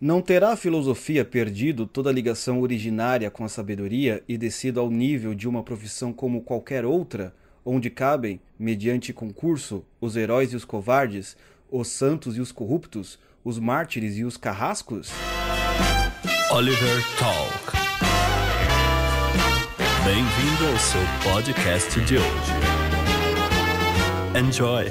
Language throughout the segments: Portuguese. Não terá a filosofia perdido toda a ligação originária com a sabedoria e descido ao nível de uma profissão como qualquer outra, onde cabem, mediante concurso, os heróis e os covardes, os santos e os corruptos, os mártires e os carrascos? Oliver Talk. Bem-vindo ao seu podcast de hoje. Enjoy!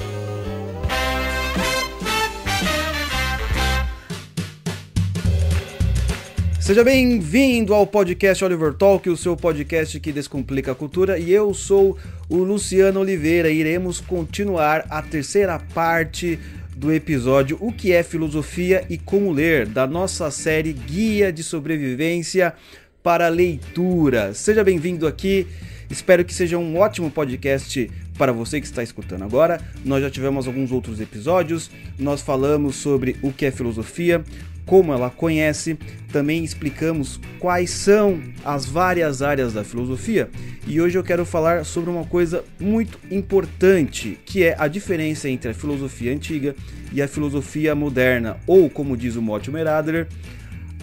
Seja bem-vindo ao podcast Oliver Talk, o seu podcast que descomplica a cultura, e eu sou o Luciano Oliveira. Iremos continuar a terceira parte do episódio O que é Filosofia e Como Ler, da nossa série Guia de Sobrevivência para Leitura. Seja bem-vindo aqui, espero que seja um ótimo podcast para você que está escutando agora. Nós já tivemos alguns outros episódios, nós falamos sobre o que é filosofia, como ela conhece, também explicamos quais são as várias áreas da filosofia, e hoje eu quero falar sobre uma coisa muito importante, que é a diferença entre a filosofia antiga e a filosofia moderna, ou, como diz o Mortimer Adler,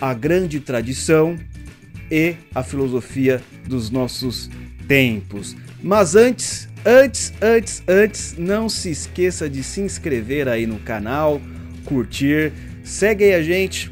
a grande tradição e a filosofia dos nossos tempos. Mas antes, não se esqueça de se inscrever aí no canal, curtir, segue aí a gente,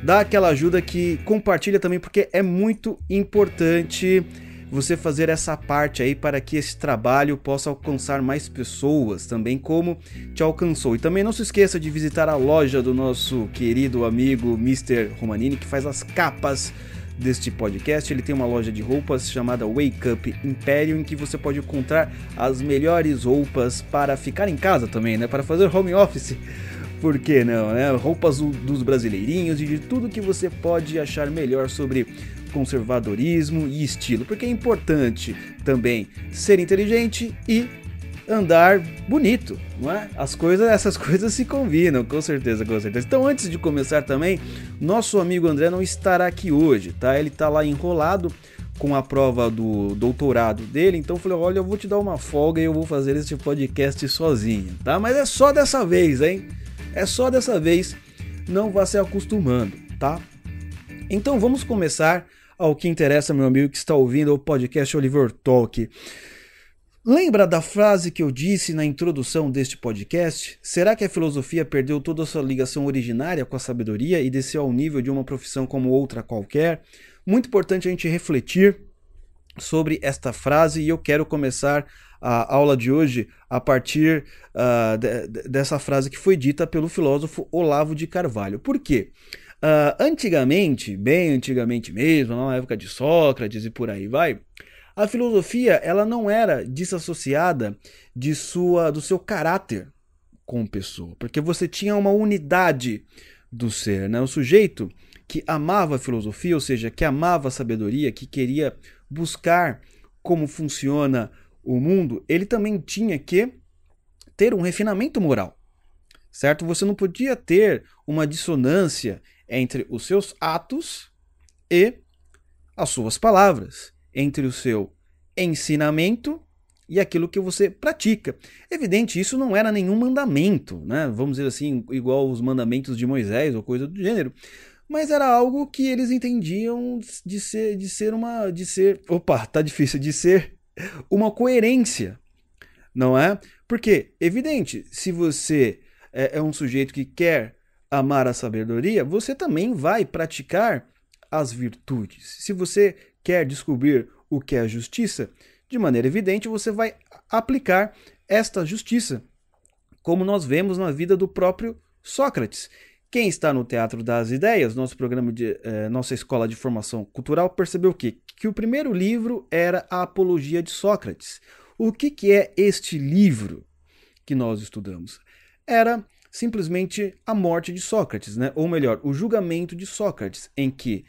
dá aquela ajuda, que compartilha também, porque é muito importante você fazer essa parte aí para que esse trabalho possa alcançar mais pessoas também como te alcançou. E também não se esqueça de visitar a loja do nosso querido amigo Mr. Romanini, que faz as capas deste podcast. Ele tem uma loja de roupas chamada Wake Up Império, em que você pode encontrar as melhores roupas para ficar em casa também, né? Para fazer home office. Por que não, né? Roupas dos brasileirinhos e de tudo que você pode achar melhor sobre conservadorismo e estilo. Porque é importante também ser inteligente e andar bonito, não é? Essas coisas se combinam, com certeza, com certeza. Então, antes de começar também, nosso amigo André não estará aqui hoje, tá? Ele tá lá enrolado com a prova do doutorado dele, então eu falei, olha, eu vou te dar uma folga e eu vou fazer este podcast sozinho, tá? Mas é só dessa vez, hein? É só dessa vez, não vá se acostumando, tá? Então vamos começar ao que interessa, meu amigo que está ouvindo o podcast Oliver Talk. Lembra da frase que eu disse na introdução deste podcast? Será que a filosofia perdeu toda a sua ligação originária com a sabedoria e desceu ao nível de uma profissão como outra qualquer? Muito importante a gente refletir sobre esta frase, e eu quero começar a aula de hoje a partir dessa frase que foi dita pelo filósofo Olavo de Carvalho. Por quê? Antigamente, bem antigamente mesmo, na época de Sócrates e por aí vai, a filosofia ela não era desassociada do seu caráter como pessoa, porque você tinha uma unidade do ser, né? O sujeito que amava a filosofia, ou seja, que amava a sabedoria, que queria buscar como funciona o mundo, ele também tinha que ter um refinamento moral, certo? Você não podia ter uma dissonância entre os seus atos e as suas palavras, entre o seu ensinamento e aquilo que você pratica. Evidente, isso não era nenhum mandamento, né? Vamos dizer assim, igual os mandamentos de Moisés ou coisa do gênero, mas era algo que eles entendiam de ser uma coerência, não é? Porque, evidente, se você é um sujeito que quer amar a sabedoria, você também vai praticar as virtudes. Se você quer descobrir o que é a justiça, de maneira evidente você vai aplicar esta justiça, como nós vemos na vida do próprio Sócrates. Quem está no Teatro das Ideias, nosso programa nossa escola de formação cultural, percebeu o quê? Que o primeiro livro era a Apologia de Sócrates. O que é este livro que nós estudamos? Era simplesmente a morte de Sócrates, né? Ou melhor, o julgamento de Sócrates, em que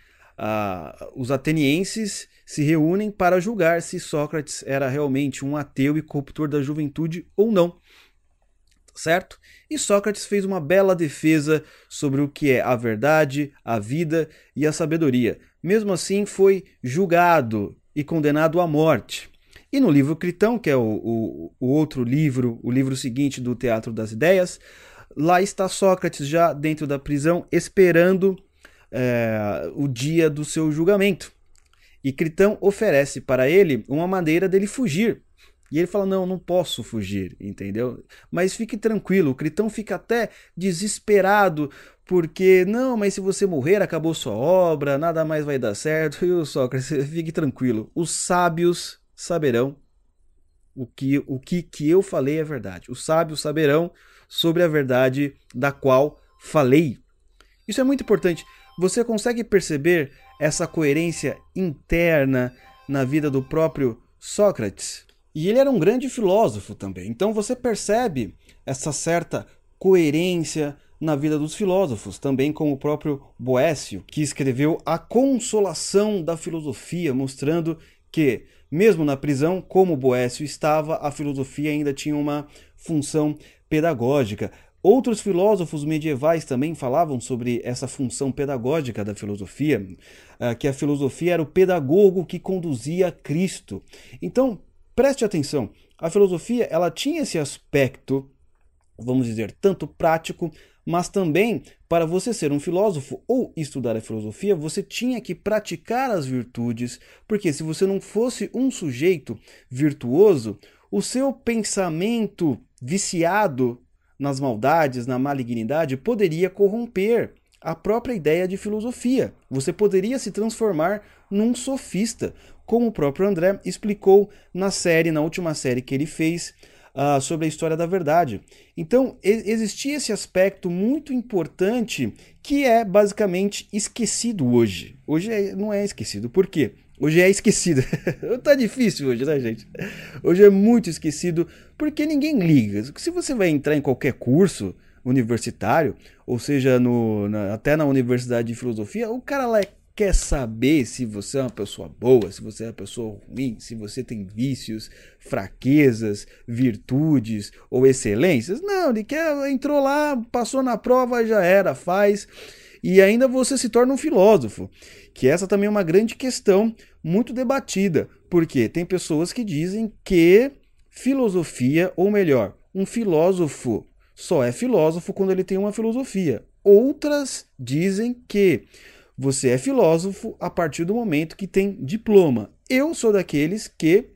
os atenienses se reúnem para julgar se Sócrates era realmente um ateu e corruptor da juventude ou não. Certo? E Sócrates fez uma bela defesa sobre o que é a verdade, a vida e a sabedoria. Mesmo assim, foi julgado e condenado à morte. E no livro Critão, que é o outro livro, o livro seguinte do Teatro das Ideias, lá está Sócrates já dentro da prisão, esperando o dia do seu julgamento. E Critão oferece para ele uma maneira dele fugir. E ele fala, não, não posso fugir, entendeu? Mas fique tranquilo, o Critão fica até desesperado, porque, não, mas se você morrer, acabou sua obra, nada mais vai dar certo. E o Sócrates, fique tranquilo, os sábios saberão o que eu falei é verdade. Os sábios saberão sobre a verdade da qual falei. Isso é muito importante. Você consegue perceber essa coerência interna na vida do próprio Sócrates? E ele era um grande filósofo também. Então você percebe essa certa coerência na vida dos filósofos, também com o próprio Boécio, que escreveu A Consolação da Filosofia, mostrando que, mesmo na prisão, como Boécio estava, a filosofia ainda tinha uma função pedagógica. Outros filósofos medievais também falavam sobre essa função pedagógica da filosofia, que a filosofia era o pedagogo que conduzia a Cristo. Então, preste atenção, a filosofia ela tinha esse aspecto, vamos dizer, tanto prático, mas também, para você ser um filósofo ou estudar a filosofia, você tinha que praticar as virtudes, porque se você não fosse um sujeito virtuoso, o seu pensamento viciado nas maldades, na malignidade, poderia corromper a própria ideia de filosofia. Você poderia se transformar num sofista, como o próprio André explicou na última série que ele fez sobre a história da verdade. Então, existia esse aspecto muito importante que é basicamente esquecido hoje. Hoje não é esquecido. Por quê? Hoje é esquecido. Tá difícil hoje, né, gente? Hoje é muito esquecido porque ninguém liga. Se você vai entrar em qualquer curso universitário, ou seja, até na Universidade de Filosofia, o cara lá quer saber se você é uma pessoa boa, se você é uma pessoa ruim, se você tem vícios, fraquezas, virtudes ou excelências. Não, ele entrou lá, passou na prova, já era, faz. E ainda você se torna um filósofo, que essa também é uma grande questão muito debatida, porque tem pessoas que dizem que filosofia, ou melhor, um filósofo só é filósofo quando ele tem uma filosofia. Outras dizem que você é filósofo a partir do momento que tem diploma. Eu sou daqueles que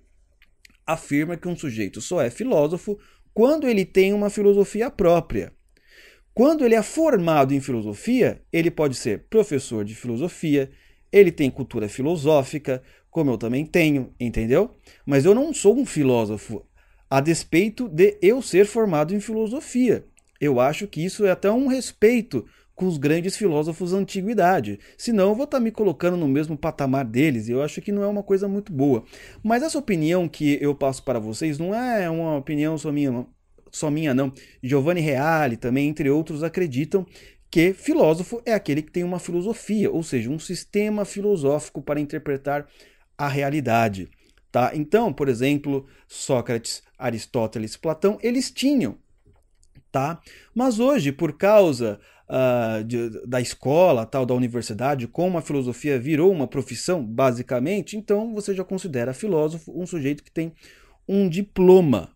afirma que um sujeito só é filósofo quando ele tem uma filosofia própria. Quando ele é formado em filosofia, ele pode ser professor de filosofia, ele tem cultura filosófica, como eu também tenho, entendeu? Mas eu não sou um filósofo, a despeito de eu ser formado em filosofia. Eu acho que isso é até um respeito com os grandes filósofos da antiguidade. Senão eu vou estar me colocando no mesmo patamar deles, e eu acho que não é uma coisa muito boa. Mas essa opinião que eu passo para vocês não é uma opinião só minha não. Giovanni Reale também, entre outros, acreditam que filósofo é aquele que tem uma filosofia, ou seja, um sistema filosófico para interpretar a realidade. Tá? Então, por exemplo, Sócrates, Aristóteles, Platão, eles tinham. Tá? Mas hoje, por causa da escola, tal, da universidade, como a filosofia virou uma profissão, basicamente, então você já considera filósofo um sujeito que tem um diploma,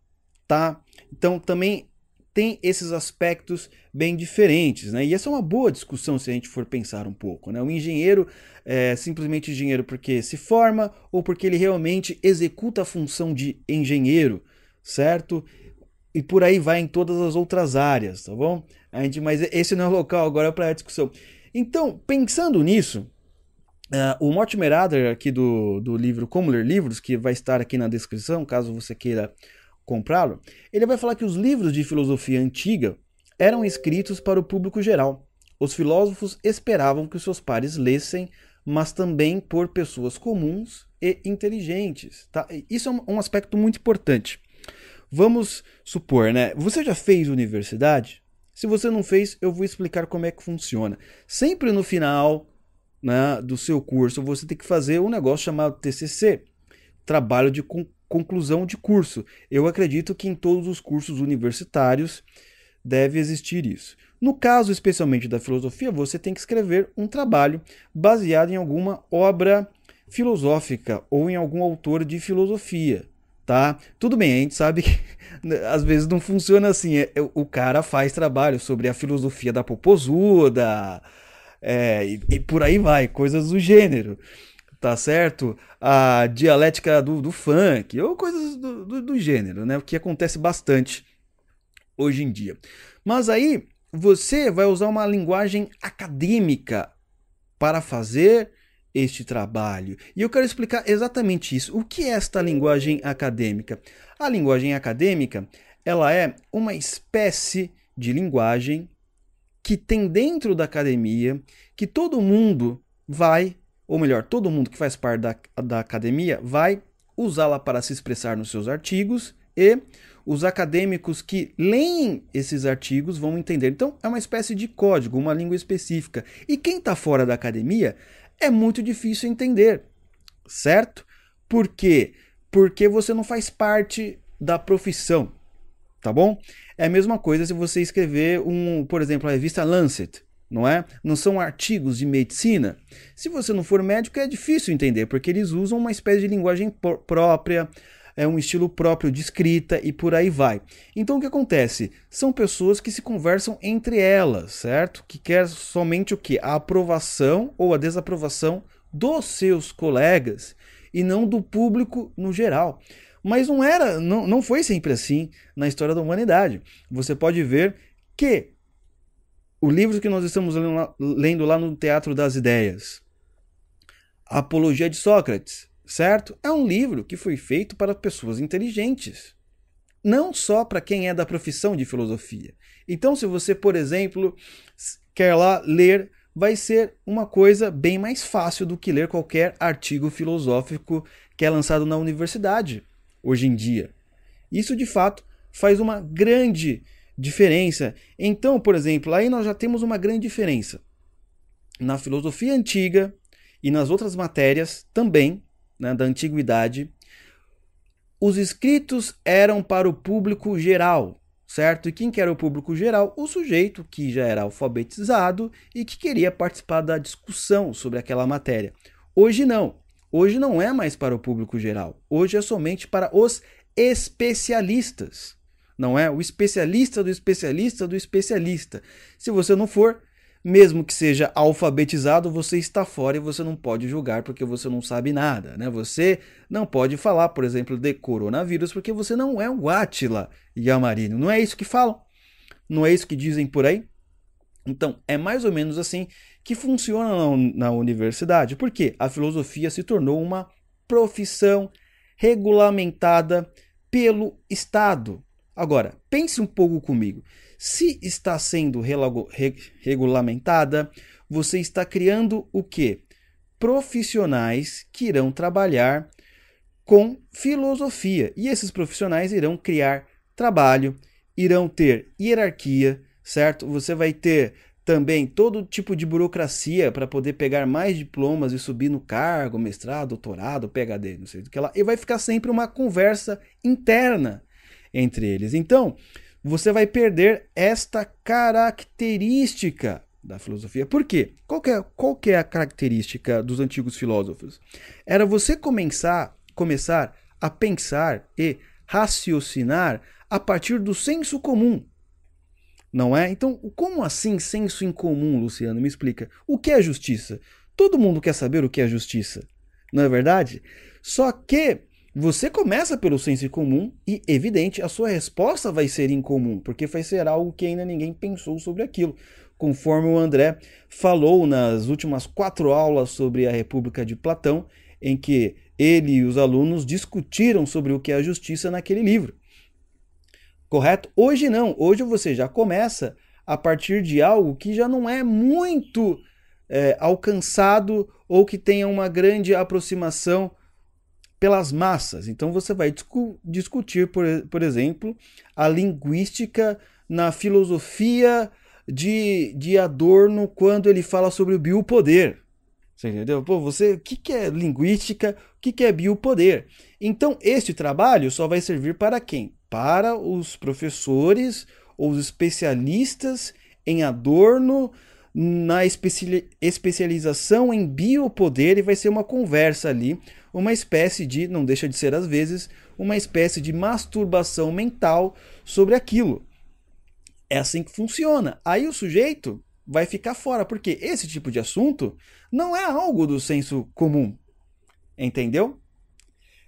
tá? Então também tem esses aspectos bem diferentes, né? E essa é uma boa discussão se a gente for pensar um pouco, né? O engenheiro é simplesmente engenheiro porque se forma ou porque ele realmente executa a função de engenheiro, certo? E por aí vai em todas as outras áreas, tá bom? Mas esse não é o local agora para a discussão. Então, pensando nisso, o Mortimer Adler aqui do livro Como Ler Livros, que vai estar aqui na descrição, caso você queira comprá-lo, ele vai falar que os livros de filosofia antiga eram escritos para o público geral. Os filósofos esperavam que os seus pares lessem, mas também por pessoas comuns e inteligentes. Tá? Isso é um aspecto muito importante. Vamos supor, né? Você já fez universidade? Se você não fez, eu vou explicar como é que funciona. Sempre no final, né, do seu curso, você tem que fazer um negócio chamado TCC, Trabalho de Conclusão de Curso. Eu acredito que em todos os cursos universitários deve existir isso. No caso, especialmente da filosofia, você tem que escrever um trabalho baseado em alguma obra filosófica ou em algum autor de filosofia. Tá? Tudo bem, a gente sabe que às vezes não funciona assim. O cara faz trabalho sobre a filosofia da popozuda, e por aí vai, coisas do gênero, tá certo? A dialética do funk, ou coisas do gênero, né? O que acontece bastante hoje em dia. Mas aí você vai usar uma linguagem acadêmica para fazer este trabalho. E eu quero explicar exatamente isso. O que é esta linguagem acadêmica? A linguagem acadêmica, ela é uma espécie de linguagem que tem dentro da academia, que todo mundo vai, ou melhor, todo mundo que faz parte da academia vai usá-la para se expressar nos seus artigos, e os acadêmicos que leem esses artigos vão entender. Então, é uma espécie de código, uma língua específica. E quem está fora da academia é muito difícil entender, certo? Por quê? Porque você não faz parte da profissão, tá bom? É a mesma coisa se você escrever, por exemplo, a revista Lancet, não é? Não são artigos de medicina. Se você não for médico, é difícil entender, porque eles usam uma espécie de linguagem própria, é um estilo próprio de escrita e por aí vai. Então o que acontece? São pessoas que se conversam entre elas, certo? Que quer somente o quê? A aprovação ou a desaprovação dos seus colegas e não do público no geral. Mas não foi sempre assim na história da humanidade. Você pode ver que o livro que nós estamos lendo lá no Teatro das Ideias, a Apologia de Sócrates, certo? É um livro que foi feito para pessoas inteligentes, não só para quem é da profissão de filosofia. Então, se você, por exemplo, quer lá ler, vai ser uma coisa bem mais fácil do que ler qualquer artigo filosófico que é lançado na universidade hoje em dia. Isso, de fato, faz uma grande diferença. Então, por exemplo, aí nós já temos uma grande diferença na filosofia antiga e nas outras matérias também, né, da antiguidade. Os escritos eram para o público geral, certo? E quem que era o público geral? O sujeito que já era alfabetizado e que queria participar da discussão sobre aquela matéria. Hoje não. Hoje não é mais para o público geral. Hoje é somente para os especialistas. Não é? O especialista do especialista do especialista. Se você não for, mesmo que seja alfabetizado, você está fora e você não pode julgar porque você não sabe nada, né? Você não pode falar, por exemplo, de coronavírus porque você não é o Átila Yamarino. Não é isso que falam? Não é isso que dizem por aí? Então, é mais ou menos assim que funciona na universidade, porque a filosofia se tornou uma profissão regulamentada pelo Estado. Agora, pense um pouco comigo. Se está sendo regulamentada, você está criando o quê? Profissionais que irão trabalhar com filosofia. E esses profissionais irão criar trabalho, irão ter hierarquia, certo? Você vai ter também todo tipo de burocracia para poder pegar mais diplomas e subir no cargo, mestrado, doutorado, PhD, não sei do que lá. E vai ficar sempre uma conversa interna entre eles. Então, você vai perder esta característica da filosofia. Por quê? Qual que é a característica dos antigos filósofos? Era você começar a pensar e raciocinar a partir do senso comum, não é? Então, como assim senso em comum, Luciano? Me explica. O que é justiça? Todo mundo quer saber o que é justiça, não é verdade? Só que você começa pelo senso em comum e, evidente, a sua resposta vai ser incomum, porque vai ser algo que ainda ninguém pensou sobre aquilo, conforme o André falou nas últimas 4 aulas sobre a República de Platão, em que ele e os alunos discutiram sobre o que é a justiça naquele livro. Correto? Hoje não. Hoje você já começa a partir de algo que já não é muito alcançado ou que tenha uma grande aproximação pelas massas. Então você vai discutir, por exemplo, a linguística na filosofia de Adorno quando ele fala sobre o biopoder. Você entendeu? Pô, o que é linguística? O que é biopoder? Então este trabalho só vai servir para quem? Para os professores ou os especialistas em Adorno, na especialização em biopoder, e vai ser uma conversa ali, uma espécie de, não deixa de ser às vezes, uma espécie de masturbação mental sobre aquilo. É assim que funciona. Aí o sujeito vai ficar fora, porque esse tipo de assunto não é algo do senso comum, entendeu?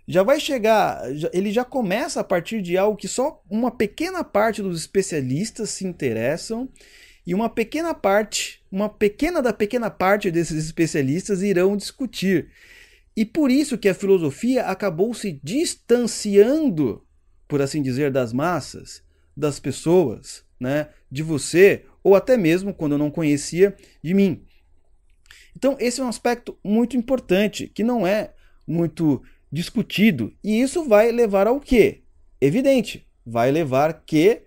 Já vai chegar, ele já começa a partir de algo que só uma pequena parte dos especialistas se interessam e uma pequena parte desses especialistas irão discutir. E por isso que a filosofia acabou se distanciando, por assim dizer, das massas, das pessoas, né? De você, ou até mesmo, quando eu não conhecia, de mim. Então esse é um aspecto muito importante, que não é muito discutido, e isso vai levar ao quê? Evidente, vai levar que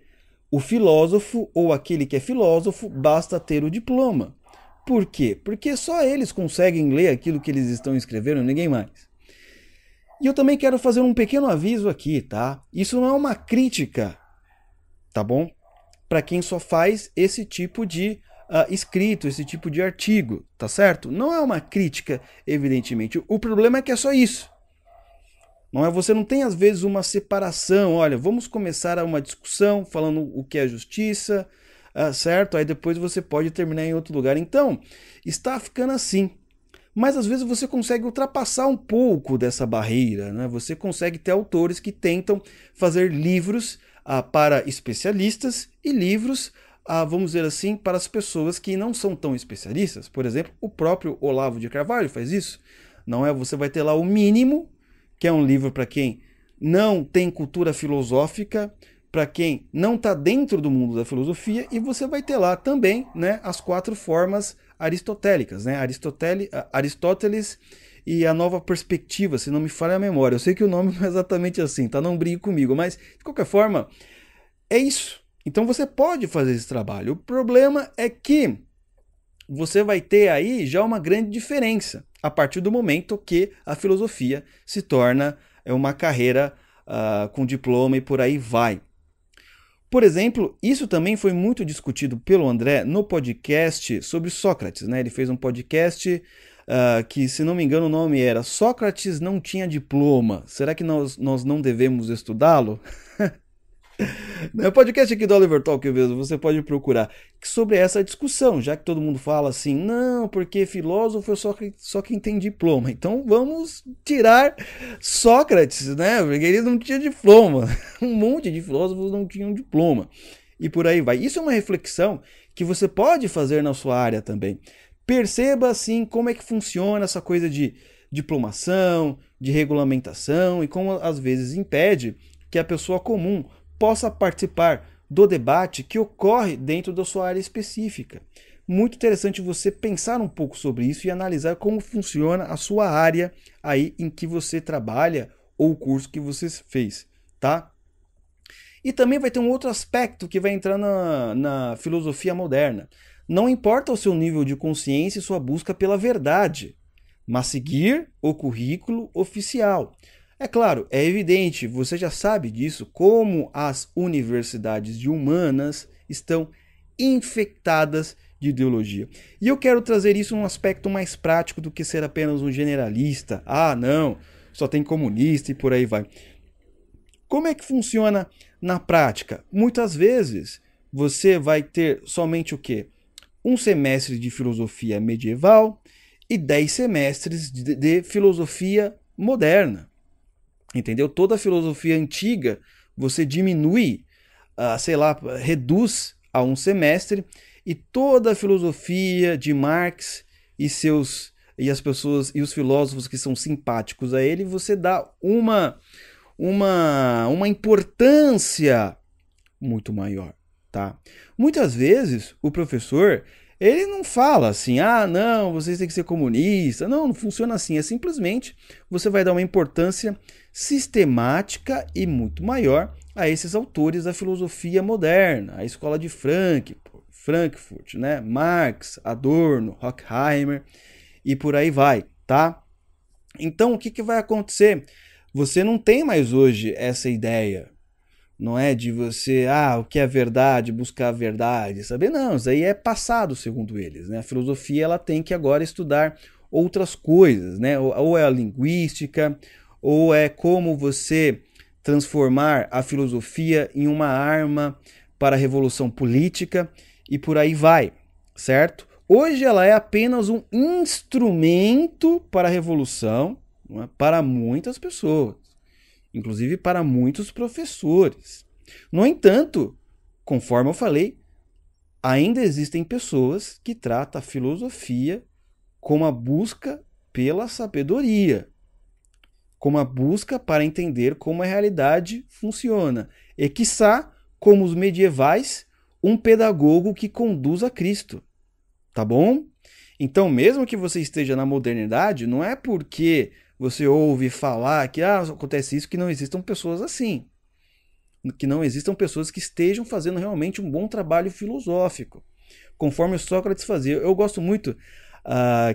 o filósofo ou aquele que é filósofo basta ter o diploma. Por quê? Porque só eles conseguem ler aquilo que eles estão escrevendo, ninguém mais. E eu também quero fazer um pequeno aviso aqui, tá? Isso não é uma crítica, tá bom? Para quem só faz esse tipo de escrito, esse tipo de artigo, tá certo? Não é uma crítica, evidentemente. O problema é que é só isso. Não é, você não tem, às vezes, uma separação. Olha, vamos começar uma discussão falando o que é justiça, certo? Aí depois você pode terminar em outro lugar. Então, está ficando assim. Mas, às vezes, você consegue ultrapassar um pouco dessa barreira, né? Você consegue ter autores que tentam fazer livros para especialistas e livros, vamos dizer assim, para as pessoas que não são tão especialistas. Por exemplo, o próprio Olavo de Carvalho faz isso. Não é? Você vai ter lá o mínimo, que é um livro para quem não tem cultura filosófica, para quem não está dentro do mundo da filosofia, e você vai ter lá também, né, as 4 formas aristotélicas, né? Aristóteles e a nova perspectiva, se não me falha a memória. Eu sei que o nome não é exatamente assim, tá? Não brigue comigo, mas de qualquer forma, é isso. Então você pode fazer esse trabalho. O problema é que você vai ter aí já uma grande diferença a partir do momento que a filosofia se torna uma carreira com diploma e por aí vai. Por exemplo, isso também foi muito discutido pelo André no podcast sobre Sócrates, né? Ele fez um podcast que, se não me engano, o nome era Sócrates não tinha diploma. Será que nós não devemos estudá-lo? No podcast aqui do Oliver Talk mesmo, você pode procurar sobre essa discussão, já que todo mundo fala assim, não, porque filósofo é só quem tem diploma, então vamos tirar Sócrates, né, porque ele não tinha diploma, um monte de filósofos não tinham diploma, e por aí vai. Isso é uma reflexão que você pode fazer na sua área também. Perceba assim como é que funciona essa coisa de diplomação, de regulamentação, e como às vezes impede que a pessoa comum possa participar do debate que ocorre dentro da sua área específica. Muito interessante você pensar um pouco sobre isso e analisar como funciona a sua área aí em que você trabalha ou o curso que você fez, tá? E também vai ter um outro aspecto que vai entrar na filosofia moderna. Não importa o seu nível de consciência e sua busca pela verdade, mas seguir o currículo oficial. É claro, é evidente, você já sabe disso, como as universidades de humanas estão infectadas de ideologia. E eu quero trazer isso num aspecto mais prático do que ser apenas um generalista. Ah, não, só tem comunista e por aí vai. Como é que funciona na prática? Muitas vezes você vai ter somente o quê? Um semestre de filosofia medieval e 10 semestres de filosofia moderna. Entendeu? Toda a filosofia antiga você diminui, sei lá, reduz a um semestre, e toda a filosofia de Marx e as pessoas e os filósofos que são simpáticos a ele, você dá uma importância muito maior, tá? Muitas vezes o professor, ele não fala assim, ah, não, vocês têm que ser comunista. Não, não funciona assim. É simplesmente você vai dar uma importância sistemática e muito maior a esses autores da filosofia moderna, a Escola de Frankfurt, né? Marx, Adorno, Horkheimer e por aí vai, tá? Então, o que vai acontecer? Você não tem mais hoje essa ideia. Não é de você, o que é verdade, buscar a verdade, saber, não, isso aí é passado, segundo eles, né? A filosofia, ela tem que agora estudar outras coisas, né? Ou é a linguística, ou é como você transformar a filosofia em uma arma para a revolução política, e por aí vai, certo? Hoje ela é apenas um instrumento para a revolução, não é? Para muitas pessoas, inclusive para muitos professores. No entanto, conforme eu falei, ainda existem pessoas que tratam a filosofia como a busca pela sabedoria, como a busca para entender como a realidade funciona, e, quiçá, como os medievais, um pedagogo que conduz a Cristo, tá bom? Então, mesmo que você esteja na modernidade, não é porque você ouve falar que acontece isso, que não existam pessoas assim, que não existam pessoas que estejam fazendo realmente um bom trabalho filosófico, conforme Sócrates fazia. Eu gosto muito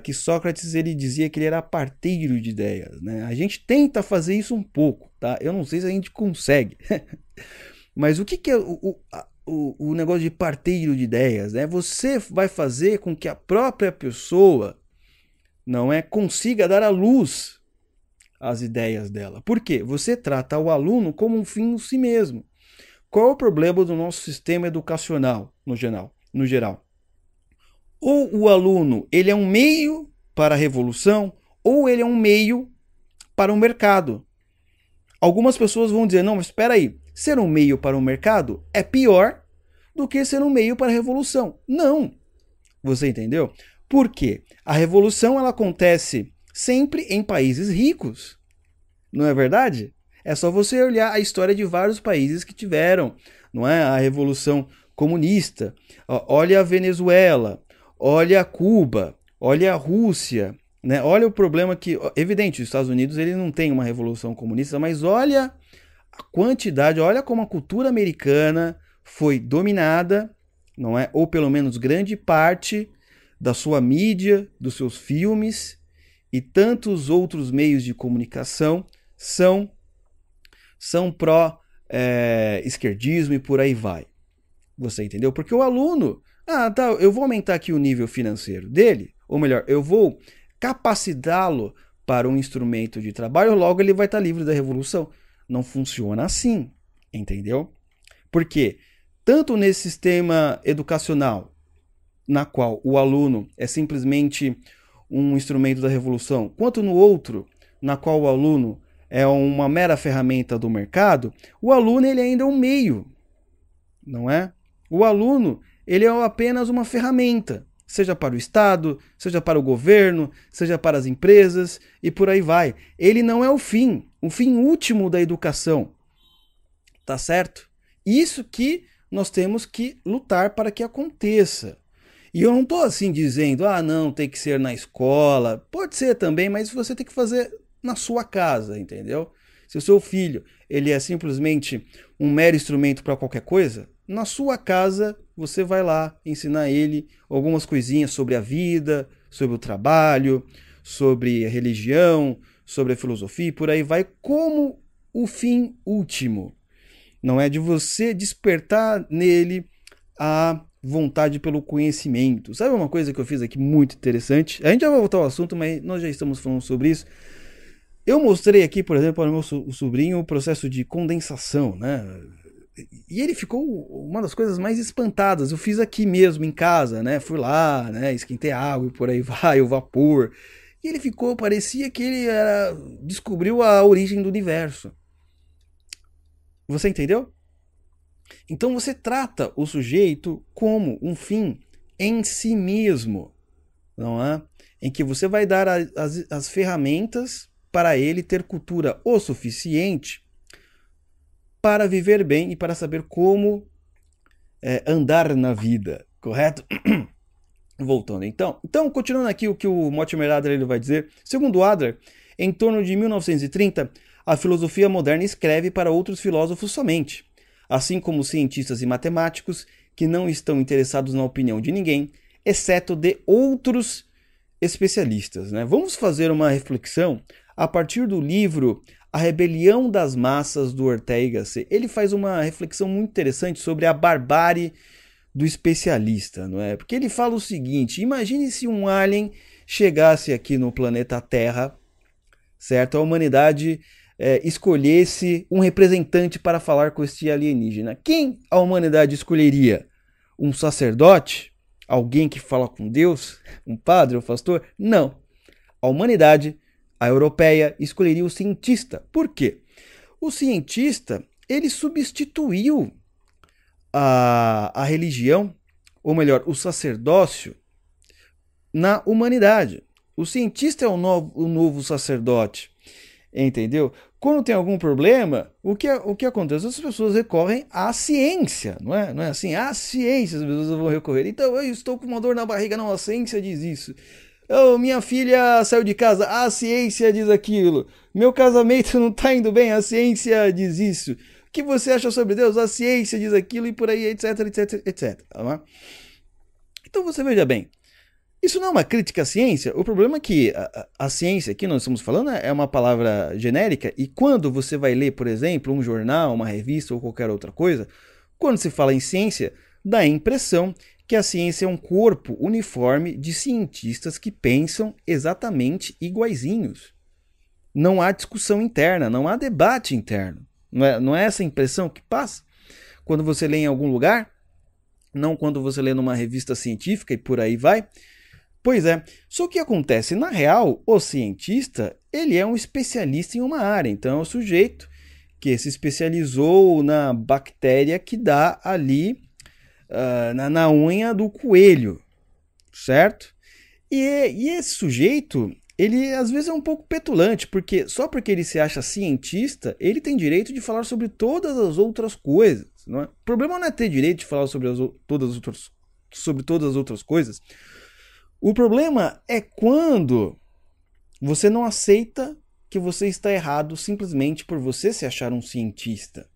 que Sócrates, ele dizia que ele era parteiro de ideias, né? A gente tenta fazer isso um pouco, tá? Eu não sei se a gente consegue. Mas o que, que é o negócio de parteiro de ideias, né? Você vai fazer com que a própria pessoa não é consiga dar à luz as ideias dela. Por quê? Você trata o aluno como um fim em si mesmo. Qual é o problema do nosso sistema educacional, no geral? Ou o aluno, ele é um meio para a revolução, ou ele é um meio para o mercado. Algumas pessoas vão dizer, não, mas espera aí, ser um meio para o mercado é pior do que ser um meio para a revolução. Não! Você entendeu? Por quê? A revolução, ela acontece sempre em países ricos, não é verdade? É só você olhar a história de vários países que tiveram, não é, a Revolução Comunista. Olha a Venezuela, olha a Cuba, olha a Rússia, né? Olha o problema que, evidente, os Estados Unidos, ele não tem uma Revolução Comunista, mas olha a quantidade, olha como a cultura americana foi dominada, não é? Ou pelo menos grande parte da sua mídia, dos seus filmes, e tantos outros meios de comunicação são pró-esquerdismo e por aí vai. Você entendeu? Porque o aluno, tá, eu vou aumentar aqui o nível financeiro dele, ou melhor, eu vou capacitá-lo para um instrumento de trabalho, logo ele vai estar livre da revolução. Não funciona assim, entendeu? Porque tanto nesse sistema educacional, na qual o aluno é simplesmente um instrumento da revolução, quanto no outro, na qual o aluno é uma mera ferramenta do mercado, o aluno, ele ainda é um meio, não é? O aluno, ele é apenas uma ferramenta, seja para o Estado, seja para o governo, seja para as empresas e por aí vai. Ele não é o fim último da educação, tá certo? Isso que nós temos que lutar para que aconteça. E eu não estou assim dizendo, não, tem que ser na escola. Pode ser também, mas você tem que fazer na sua casa, entendeu? Se o seu filho, ele é simplesmente um mero instrumento para qualquer coisa, na sua casa você vai lá ensinar ele algumas coisinhas sobre a vida, sobre o trabalho, sobre a religião, sobre a filosofia, e por aí vai, como o fim último. Não é de você despertar nele a vontade pelo conhecimento. Sabe uma coisa que eu fiz aqui muito interessante? A gente já vai voltar ao assunto, mas nós já estamos falando sobre isso. Eu mostrei aqui, por exemplo, para o meu sobrinho o processo de condensação, né? E ele ficou uma das coisas mais espantadas. Eu fiz aqui mesmo, em casa, né? Fui lá, né? Esquentei água e por aí vai, o vapor. E ele ficou, parecia que ele descobriu a origem do universo. Você entendeu? Então você trata o sujeito como um fim em si mesmo, não é? Em que você vai dar as ferramentas para ele ter cultura o suficiente para viver bem e para saber como andar na vida, correto? Voltando então, continuando aqui o que o Mortimer Adler ele vai dizer. Segundo Adler, em torno de 1930, a filosofia moderna escreve para outros filósofos somente. Assim como cientistas e matemáticos que não estão interessados na opinião de ninguém, exceto de outros especialistas, né? Vamos fazer uma reflexão a partir do livro A Rebelião das Massas, do Ortega. Ele faz uma reflexão muito interessante sobre a barbárie do especialista, não é? Porque ele fala o seguinte, imagine se um alien chegasse aqui no planeta Terra, certo? A humanidade escolhesse um representante para falar com este alienígena. Quem a humanidade escolheria? Um sacerdote? alguém que fala com Deus, um padre, um pastor? Não. A humanidade, a europeia, escolheria o cientista. Por quê? O cientista, ele substituiu a religião, ou melhor, o sacerdócio, na humanidade. O cientista é o novo sacerdote, entendeu? Quando tem algum problema, o que acontece? As pessoas recorrem à ciência, não é? Não é assim? À ciência as pessoas vão recorrer. Então, eu estou com uma dor na barriga, não, a ciência diz isso. Oh, minha filha saiu de casa, a ciência diz aquilo. Meu casamento não está indo bem, a ciência diz isso. O que você acha sobre Deus? A ciência diz aquilo e por aí, etc, etc, etc. Tá? Então você veja bem, isso não é uma crítica à ciência. O problema é que a ciência que nós estamos falando é uma palavra genérica e quando você vai ler, por exemplo, um jornal, uma revista ou qualquer outra coisa, quando se fala em ciência, dá a impressão que a ciência é um corpo uniforme de cientistas que pensam exatamente iguaizinhos. Não há discussão interna, não há debate interno. Não é essa impressão que passa? Quando você lê em algum lugar, não quando você lê numa revista científica e por aí vai. Pois é, só que acontece, na real, o cientista, ele é um especialista em uma área, então é um sujeito que se especializou na bactéria que dá ali na unha do coelho, certo? E esse sujeito, ele às vezes é um pouco petulante, porque só porque ele se acha cientista, ele tem direito de falar sobre todas as outras coisas, não é? O problema não é ter direito de falar sobre todas as outras coisas. O problema é quando você não aceita que você está errado simplesmente por você se achar um cientista,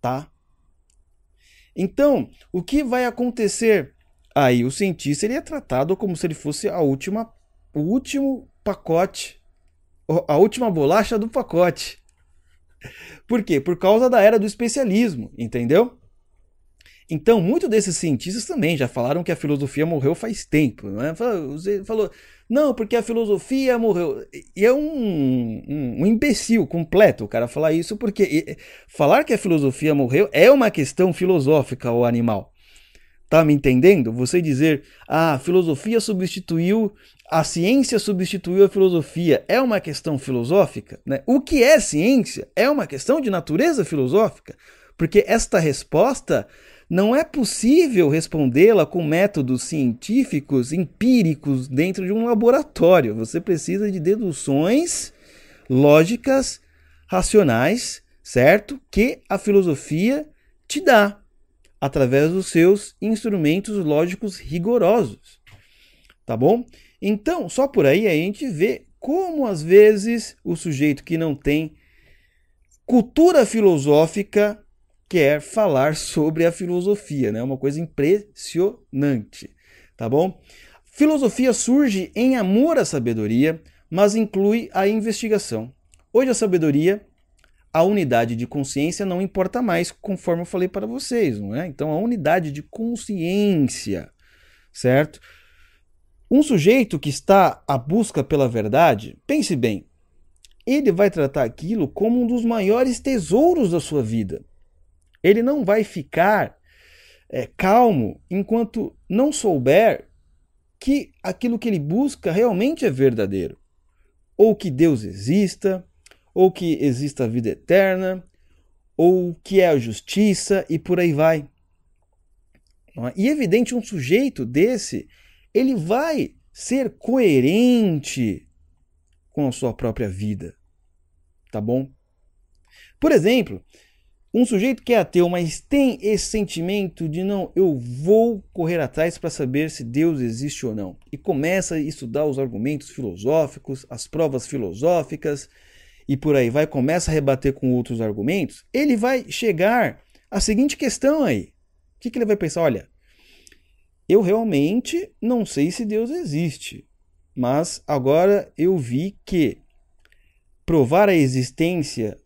tá? Então, o que vai acontecer? Aí o cientista ele é tratado como se ele fosse o último pacote, a última bolacha do pacote. Por quê? Por causa da era do especialismo, entendeu? Então, muitos desses cientistas também já falaram que a filosofia morreu faz tempo, não é? Você falou, não, porque a filosofia morreu. E é um imbecil completo o cara falar isso, porque falar que a filosofia morreu é uma questão filosófica, o animal. Tá me entendendo? Você dizer, a filosofia substituiu, a ciência substituiu a filosofia, é uma questão filosófica, né? O que é ciência? É uma questão de natureza filosófica, porque esta resposta não é possível respondê-la com métodos científicos empíricos dentro de um laboratório. Você precisa de deduções lógicas, racionais, certo? Que a filosofia te dá através dos seus instrumentos lógicos rigorosos, tá bom? Então, só por aí a gente vê como às vezes o sujeito que não tem cultura filosófica quer falar sobre a filosofia, né? É uma coisa impressionante, tá bom? Filosofia surge em amor à sabedoria, mas inclui a investigação. Hoje a sabedoria, a unidade de consciência não importa mais, conforme eu falei para vocês, não é? Então a unidade de consciência, certo? Um sujeito que está à busca pela verdade, pense bem, ele vai tratar aquilo como um dos maiores tesouros da sua vida. Ele não vai ficar calmo enquanto não souber que aquilo que ele busca realmente é verdadeiro. Ou que Deus exista, ou que exista a vida eterna, ou que é a justiça e por aí vai. E é evidente, um sujeito desse, ele vai ser coerente com a sua própria vida, tá bom? Por exemplo, um sujeito que é ateu, mas tem esse sentimento de não, eu vou correr atrás para saber se Deus existe ou não. E começa a estudar os argumentos filosóficos, as provas filosóficas e por aí vai, começa a rebater com outros argumentos. Ele vai chegar à seguinte questão aí. O que ele vai pensar? Olha, eu realmente não sei se Deus existe, mas agora eu vi que provar a existência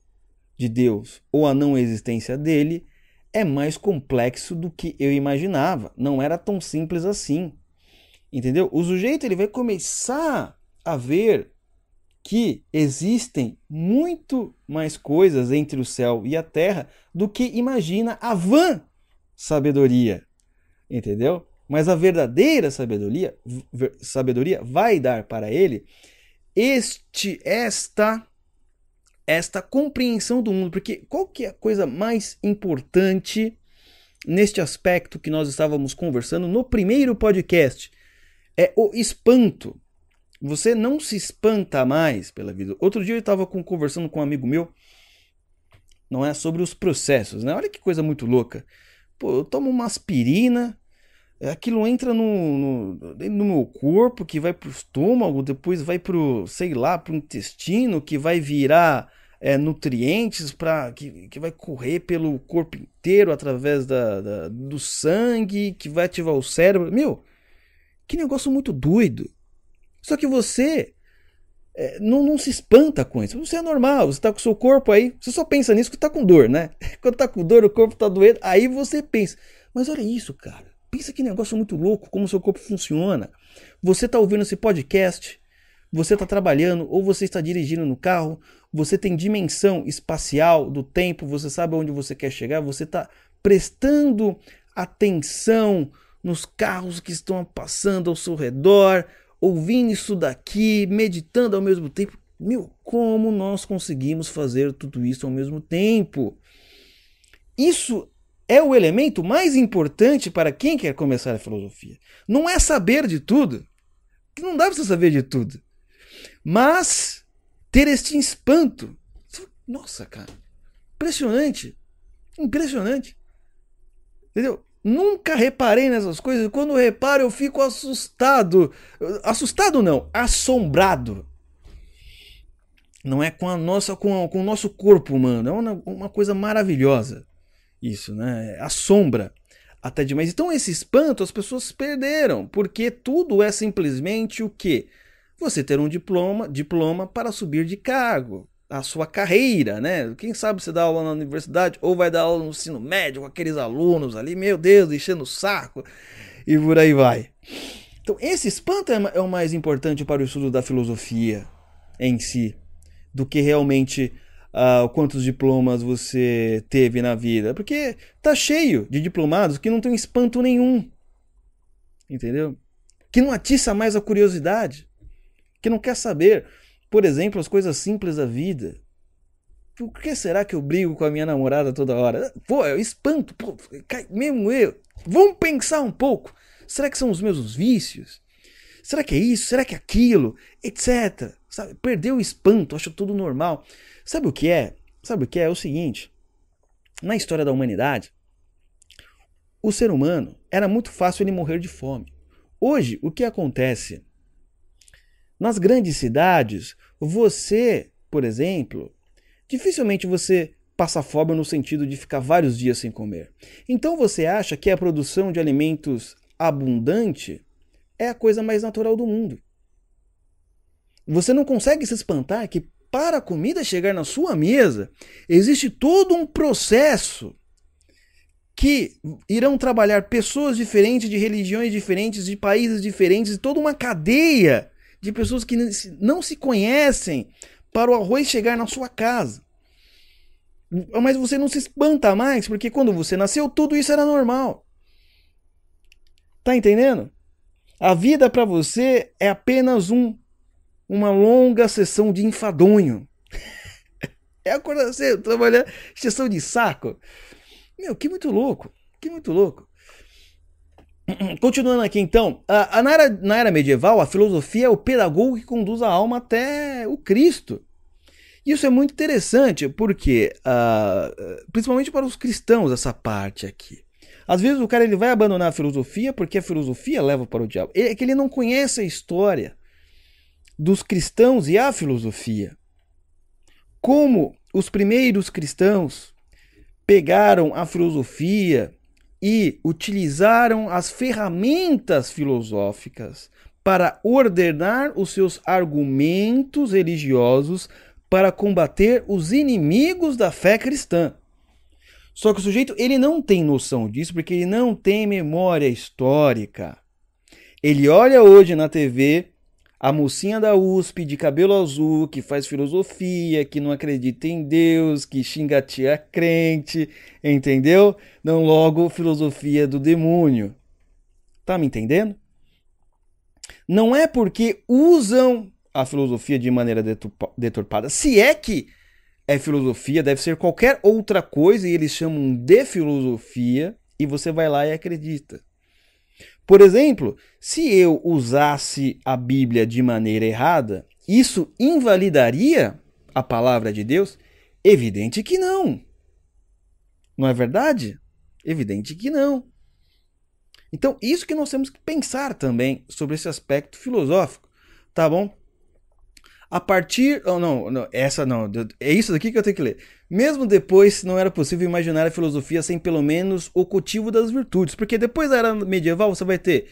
de Deus ou a não existência dele é mais complexo do que eu imaginava. Não era tão simples assim, entendeu? O sujeito ele vai começar a ver que existem muito mais coisas entre o céu e a terra do que imagina a vã sabedoria, entendeu? Mas a verdadeira sabedoria vai dar para ele esta compreensão do mundo. Porque qual que é a coisa mais importante neste aspecto que nós estávamos conversando no primeiro podcast? É o espanto. Você não se espanta mais pela vida. Outro dia eu estava conversando com um amigo meu, não é, sobre os processos, né? Olha que coisa muito louca. Pô, eu tomo uma aspirina, aquilo entra no meu corpo, que vai pro estômago, depois vai pro, sei lá, pro intestino, que vai virar nutrientes, que vai correr pelo corpo inteiro através do sangue, que vai ativar o cérebro. Meu, que negócio muito doido. Só que você não se espanta com isso. Você é normal, você está com o seu corpo aí. Você só pensa nisso que está com dor, né? Quando está com dor, o corpo está doendo, aí você pensa. Mas olha isso, cara. Pensa que negócio muito louco, como o seu corpo funciona. Você está ouvindo esse podcast, você está trabalhando ou você está dirigindo no carro, você tem dimensão espacial do tempo, você sabe onde você quer chegar, você está prestando atenção nos carros que estão passando ao seu redor, ouvindo isso daqui, meditando ao mesmo tempo. Meu, como nós conseguimos fazer tudo isso ao mesmo tempo? Isso é o elemento mais importante para quem quer começar a filosofia. Não é saber de tudo, que não dá para você saber de tudo, mas ter este espanto. Nossa, cara, impressionante, impressionante, entendeu? Nunca reparei nessas coisas. Quando eu reparo, eu fico assustado. Assustado não, assombrado. Não é com o nosso corpo humano. É uma coisa maravilhosa. Isso, né? Assombra até demais. Então esse espanto as pessoas perderam, porque tudo é simplesmente o quê? Você ter um diploma para subir de cargo. A sua carreira, né? Quem sabe você dá aula na universidade ou vai dar aula no ensino médio com aqueles alunos ali, meu Deus, enchendo o saco e por aí vai. Então, esse espanto é o mais importante para o estudo da filosofia em si, do que realmente quantos diplomas você teve na vida, porque tá cheio de diplomados que não tem espanto nenhum, entendeu? Que não atiça mais a curiosidade, que não quer saber. Por exemplo, as coisas simples da vida. Por que será que eu brigo com a minha namorada toda hora? Pô, eu espanto, pô, mesmo eu. Vamos pensar um pouco. Será que são os meus vícios? Será que é isso? Será que é aquilo? Etc. Sabe? Perdeu o espanto, acho tudo normal. Sabe o que é? Sabe o que é? É o seguinte. Na história da humanidade, o ser humano, era muito fácil ele morrer de fome. Hoje, o que acontece? Nas grandes cidades, você, por exemplo, dificilmente você passa fome no sentido de ficar vários dias sem comer. Então você acha que a produção de alimentos abundante é a coisa mais natural do mundo. Você não consegue se espantar que para a comida chegar na sua mesa, existe todo um processo que irão trabalhar pessoas diferentes, de religiões diferentes, de países diferentes, toda uma cadeia de pessoas que não se conhecem para o arroz chegar na sua casa. Mas você não se espanta mais, porque quando você nasceu, tudo isso era normal. Tá entendendo? A vida para você é apenas uma longa sessão de enfadonho. É acordar cedo, trabalhar, sessão de saco. Meu, que muito louco, que muito louco. Continuando aqui então, na era medieval, a filosofia é o pedagogo que conduz a alma até o Cristo. Isso é muito interessante, porque, principalmente para os cristãos, essa parte aqui. Às vezes o cara ele vai abandonar a filosofia, porque a filosofia leva para o diabo. É que ele não conhece a história dos cristãos e a filosofia. Como os primeiros cristãos pegaram a filosofia e utilizaram as ferramentas filosóficas para ordenar os seus argumentos religiosos para combater os inimigos da fé cristã. Só que o sujeito ele não tem noção disso, porque ele não tem memória histórica. Ele olha hoje na TV a mocinha da USP de cabelo azul que faz filosofia, que não acredita em Deus, que xinga a tia crente, entendeu? Não, logo filosofia do demônio. Tá me entendendo? Não é porque usam a filosofia de maneira deturpada. Se é que é filosofia, deve ser qualquer outra coisa e eles chamam de filosofia e você vai lá e acredita. Por exemplo, se eu usasse a Bíblia de maneira errada, isso invalidaria a palavra de Deus? Evidente que não. Não é verdade? Evidente que não. Então, isso que nós temos que pensar também sobre esse aspecto filosófico, tá bom? A partir... Oh, não, essa não. É isso daqui que eu tenho que ler. Mesmo depois, não era possível imaginar a filosofia sem pelo menos o cultivo das virtudes. Porque depois da era medieval, você vai ter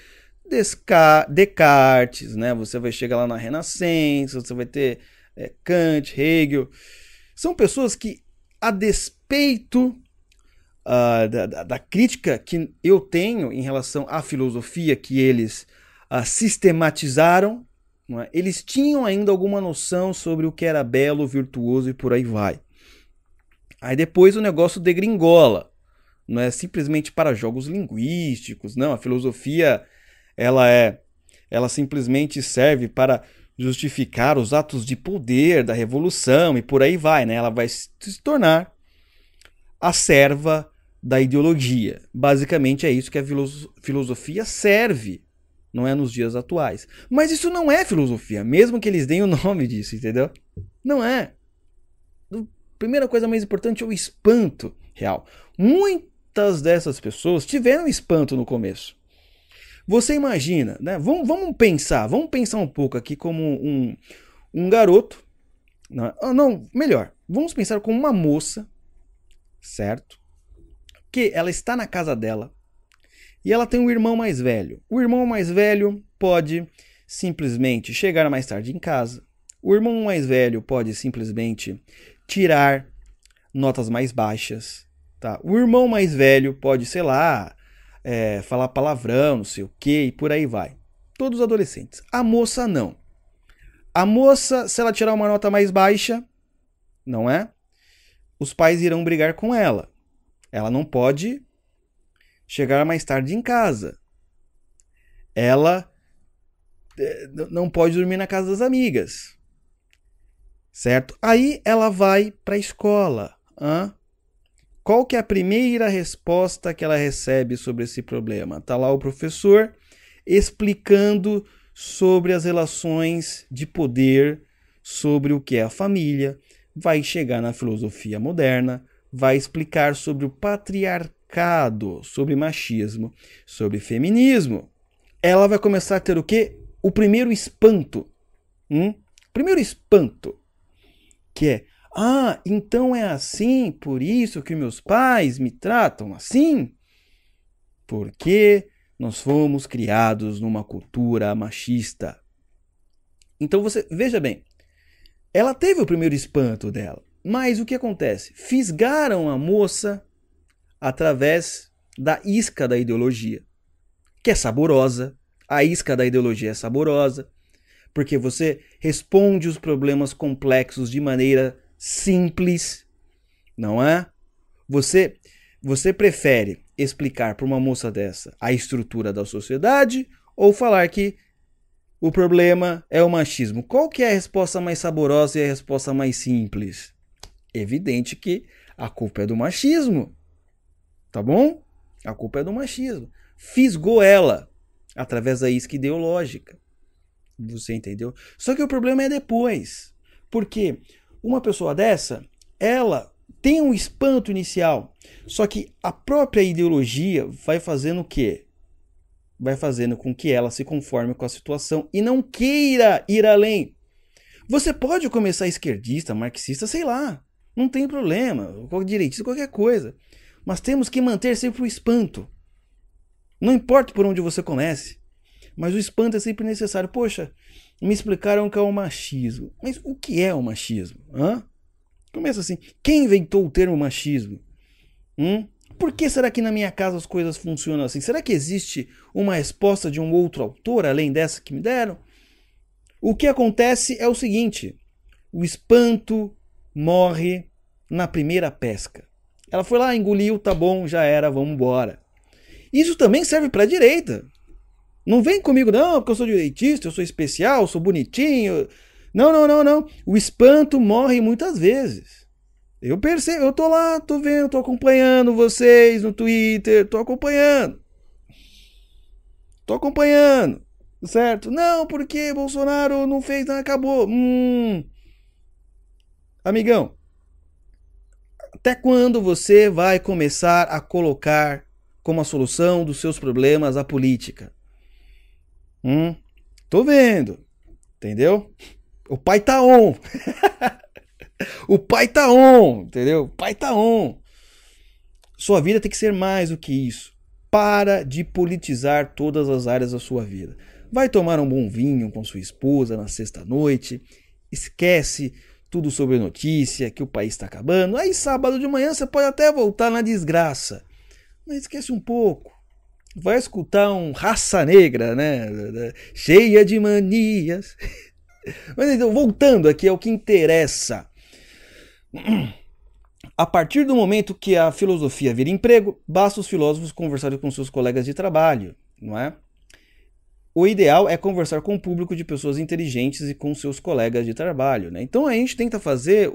Descartes, né? Você vai chegar lá na Renascença, você vai ter Kant, Hegel. São pessoas que, a despeito da crítica que eu tenho em relação à filosofia que eles sistematizaram, não é? Eles tinham ainda alguma noção sobre o que era belo, virtuoso e por aí vai. Aí depois o negócio degringola. Não é simplesmente para jogos linguísticos, não. A filosofia ela simplesmente serve para justificar os atos de poder da revolução e por aí vai, né? Ela vai se tornar a serva da ideologia. Basicamente é isso que a filosofia serve, não é, nos dias atuais. Mas isso não é filosofia, mesmo que eles deem o nome disso, entendeu? Não é. Primeira coisa mais importante é o espanto real. Muitas dessas pessoas tiveram espanto no começo. Você imagina, né? Vamos pensar um pouco aqui como um garoto. Melhor, vamos pensar como uma moça, certo? Que ela está na casa dela e ela tem um irmão mais velho. O irmão mais velho pode simplesmente chegar mais tarde em casa. O irmão mais velho pode simplesmente tirar notas mais baixas, tá? O irmão mais velho pode, sei lá, falar palavrão, não sei o que, e por aí vai. Todos os adolescentes. A moça não. A moça, se ela tirar uma nota mais baixa, não é? Os pais irão brigar com ela. Ela não pode chegar mais tarde em casa. Ela não pode dormir na casa das amigas. Certo? Aí ela vai para a escola. Hã? Qual que é a primeira resposta que ela recebe sobre esse problema? Está lá o professor explicando sobre as relações de poder, sobre o que é a família. Vai chegar na filosofia moderna, vai explicar sobre o patriarcado, sobre machismo, sobre feminismo. Ela vai começar a ter o quê? O primeiro espanto. Primeiro espanto, que é... Ah, então é assim, por isso que meus pais me tratam assim? Porque nós fomos criados numa cultura machista. Então você, veja bem, ela teve o primeiro espanto dela, mas o que acontece? Fisgaram a moça através da isca da ideologia, que é saborosa. A isca da ideologia é saborosa, porque você responde os problemas complexos de maneira simples, não é? Você prefere explicar para uma moça dessa a estrutura da sociedade ou falar que o problema é o machismo? Qual que é a resposta mais saborosa e a resposta mais simples? Evidente que a culpa é do machismo, tá bom? A culpa é do machismo. Fisgou ela através da isca ideológica. Você entendeu? Só que o problema é depois. Por quê? Uma pessoa dessa, ela tem um espanto inicial, só que a própria ideologia vai fazendo o quê? Vai fazendo com que ela se conforme com a situação e não queira ir além. Você pode começar esquerdista, marxista, sei lá, não tem problema, direitista, qualquer coisa. Mas temos que manter sempre o espanto. Não importa por onde você comece, mas o espanto é sempre necessário. Poxa, me explicaram que é o machismo. Mas o que é o machismo? Hã? Começa assim. Quem inventou o termo machismo? Por que será que na minha casa as coisas funcionam assim? Será que existe uma resposta de um outro autor, além dessa que me deram? O que acontece é o seguinte. O espanto morre na primeira pesca. Ela foi lá, engoliu, tá bom, já era, vamos embora. Isso também serve para a direita. Não vem comigo, não, porque eu sou direitista, eu sou especial, eu sou bonitinho. Não, não, não, não. O espanto morre muitas vezes. Eu percebo, eu tô lá, tô vendo, tô acompanhando vocês no Twitter, tô acompanhando. Tô acompanhando, certo? Não, porque Bolsonaro não fez nada, acabou. Amigão, até quando você vai começar a colocar como a solução dos seus problemas a política? Tô vendo, entendeu? O pai tá on. O pai tá on, entendeu? O pai tá on. Sua vida tem que ser mais do que isso. Para de politizar todas as áreas da sua vida. Vai tomar um bom vinho com sua esposa na sexta-noite. Esquece tudo sobre notícia, que o país está acabando. Aí sábado de manhã você pode até voltar na desgraça. Mas esquece um pouco. Vai escutar um Raça Negra, né? Cheia de manias. Mas então, voltando aqui ao que interessa. A partir do momento que a filosofia vira emprego, basta os filósofos conversarem com seus colegas de trabalho, não é? O ideal é conversar com o público de pessoas inteligentes e com seus colegas de trabalho, né? Então a gente tenta fazer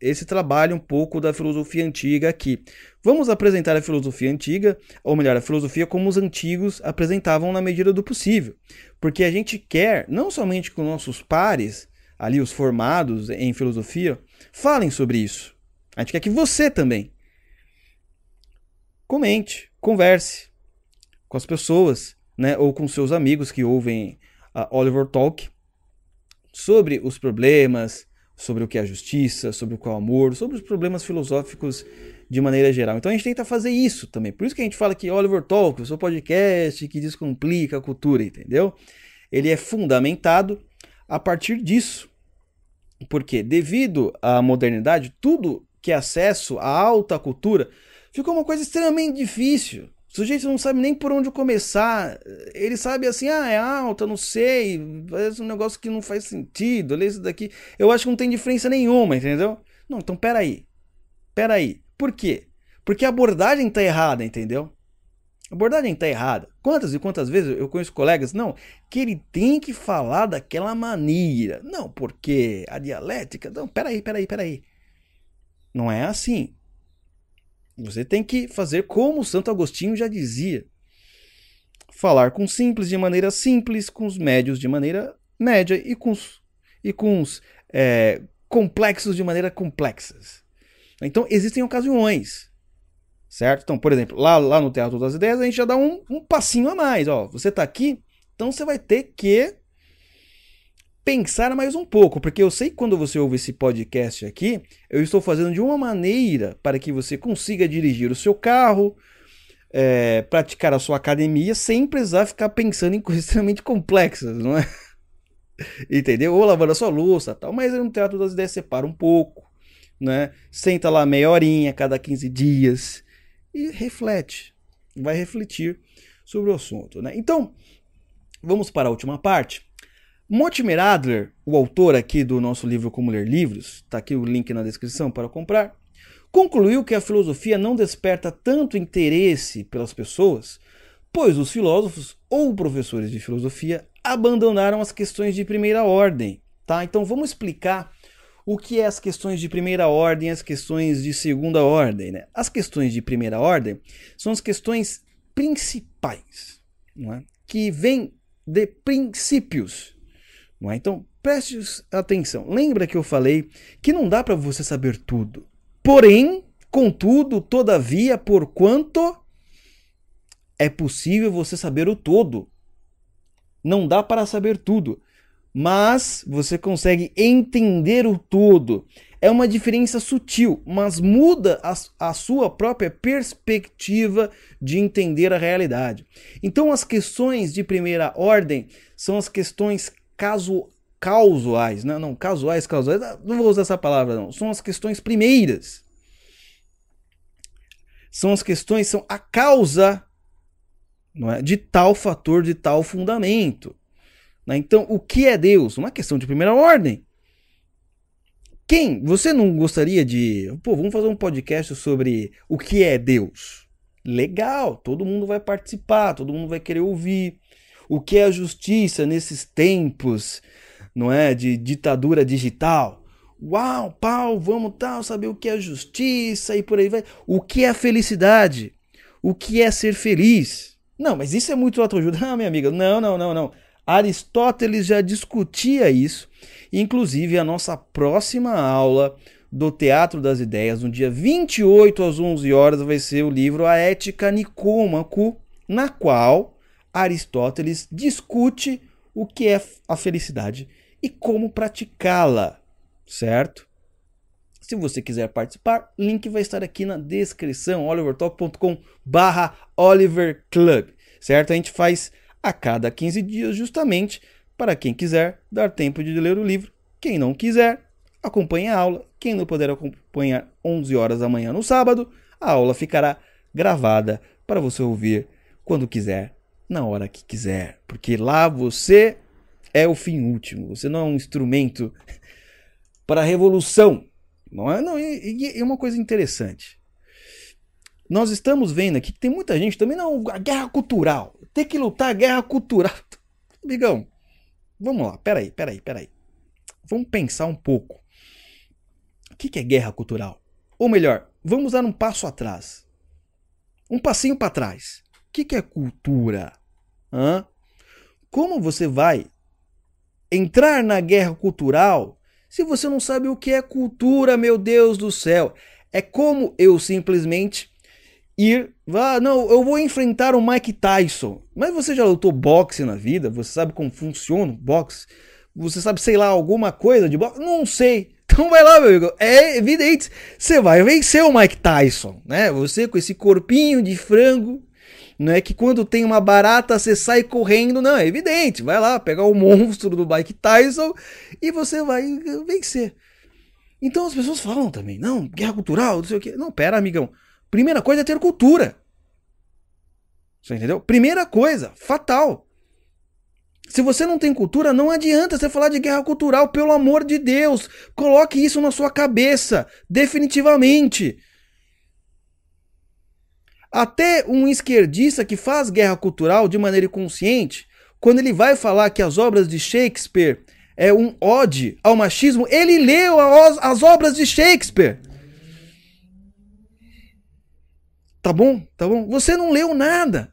esse trabalho um pouco da filosofia antiga aqui. Vamos apresentar a filosofia antiga, ou melhor, a filosofia como os antigos apresentavam na medida do possível. Porque a gente quer, não somente que os nossos pares, ali os formados em filosofia, falem sobre isso. A gente quer que você também comente, converse com as pessoas, né, ou com seus amigos que ouvem a Oliver Talk sobre os problemas, sobre o que é a justiça, sobre o que é o amor, sobre os problemas filosóficos de maneira geral. Então a gente tenta fazer isso também. Por isso que a gente fala que Oliver Talk, o seu podcast que descomplica a cultura, entendeu? Ele é fundamentado a partir disso. Porque devido à modernidade, tudo que é acesso à alta cultura, ficou uma coisa extremamente difícil. O sujeito não sabe nem por onde começar. Ele sabe assim, é alta, não sei, parece um negócio que não faz sentido, olha isso daqui. Eu acho que não tem diferença nenhuma, entendeu? Não, então peraí. Por quê? Porque a abordagem tá errada, entendeu? A abordagem tá errada. Quantas e quantas vezes eu conheço colegas, não, que ele tem que falar daquela maneira. Não, porque a dialética... Não, peraí. Não é assim. Você tem que fazer como Santo Agostinho já dizia. Falar com os simples de maneira simples, com os médios de maneira média e com os complexos de maneira complexas. Então, existem ocasiões, certo? Então, por exemplo, lá no Teatro das Ideias, a gente já dá um passinho a mais. Ó, você está aqui, então você vai ter que pensar mais um pouco, porque eu sei que quando você ouve esse podcast aqui, eu estou fazendo de uma maneira para que você consiga dirigir o seu carro, praticar a sua academia, sem precisar ficar pensando em coisas extremamente complexas, não é? Entendeu? Ou lavando a sua louça, tal. Mas no Teatro das Ideias separa um pouco, né? Senta lá meia horinha, cada 15 dias, e reflete, vai refletir sobre o assunto, né? Então, vamos para a última parte. Mortimer Adler, o autor aqui do nosso livro Como Ler Livros, está aqui o link na descrição para comprar, concluiu que a filosofia não desperta tanto interesse pelas pessoas, pois os filósofos ou professores de filosofia abandonaram as questões de primeira ordem. Tá? Então vamos explicar o que é as questões de primeira ordem e as questões de segunda ordem. Né? As questões de primeira ordem são as questões principais, não é? Que vêm de princípios. Então, preste atenção. Lembra que eu falei que não dá para você saber tudo. Porém, contudo, todavia, porquanto é possível você saber o todo. Não dá para saber tudo, mas você consegue entender o todo. É uma diferença sutil, mas muda a sua própria perspectiva de entender a realidade. Então, as questões de primeira ordem são as questões casuais, né? Não, casuais, não vou usar essa palavra não, são as questões primeiras, são a causa, não é, de tal fator, de tal fundamento, né? Então, o que é Deus? Uma questão de primeira ordem. Quem? Você não gostaria de, pô, vamos fazer um podcast sobre o que é Deus? Legal, todo mundo vai participar, todo mundo vai querer ouvir. o que é a justiça nesses tempos, não é, de ditadura digital. Uau, pau, vamos tal, saber o que é justiça e por aí vai. O que é felicidade? O que é ser feliz? Não, mas isso é muito autoajuda. Ah, minha amiga, não. Aristóteles já discutia isso. Inclusive, a nossa próxima aula do Teatro das Ideias, no dia 28 às 11 horas, vai ser o livro A Ética Nicômaco, na qual Aristóteles discute o que é a felicidade e como praticá-la, certo? Se você quiser participar, o link vai estar aqui na descrição, olivertalk.com/oliverclub, certo? A gente faz a cada 15 dias, justamente para quem quiser dar tempo de ler o livro. Quem não quiser, acompanhe a aula. Quem não puder acompanhar 11 horas da manhã no sábado, a aula ficará gravada para você ouvir quando quiser, na hora que quiser. Porque lá você é o fim último, você não é um instrumento para a revolução. Não é? Não, e uma coisa interessante, nós estamos vendo aqui que tem muita gente também, não, a guerra cultural, tem que lutar a guerra cultural. Amigão, vamos lá, peraí. Vamos pensar um pouco. O que é guerra cultural? Ou melhor, vamos dar um passo atrás. Um passinho para trás. O que é cultura? Hã? Como você vai entrar na guerra cultural se você não sabe o que é cultura, meu Deus do céu? É como eu simplesmente ir... Ah, não, eu vou enfrentar o Mike Tyson. Mas você já lutou boxe na vida? Você sabe como funciona o boxe? Você sabe, sei lá, alguma coisa de boxe? Não sei. Então vai lá, meu amigo. É evidente. Você vai vencer o Mike Tyson, né? Você com esse corpinho de frango. Não é que quando tem uma barata você sai correndo. Não, é evidente. Vai lá pegar o monstro do Mike Tyson e você vai vencer. Então as pessoas falam também. Não, guerra cultural, não sei o quê. Não, pera, amigão. Primeira coisa é ter cultura. Você entendeu? Primeira coisa, fatal. Se você não tem cultura, não adianta você falar de guerra cultural, pelo amor de Deus. Coloque isso na sua cabeça, definitivamente. Até um esquerdista que faz guerra cultural de maneira inconsciente, quando ele vai falar que as obras de Shakespeare é um ode ao machismo, ele leu as obras de Shakespeare. Tá bom? Tá bom? Você não leu nada.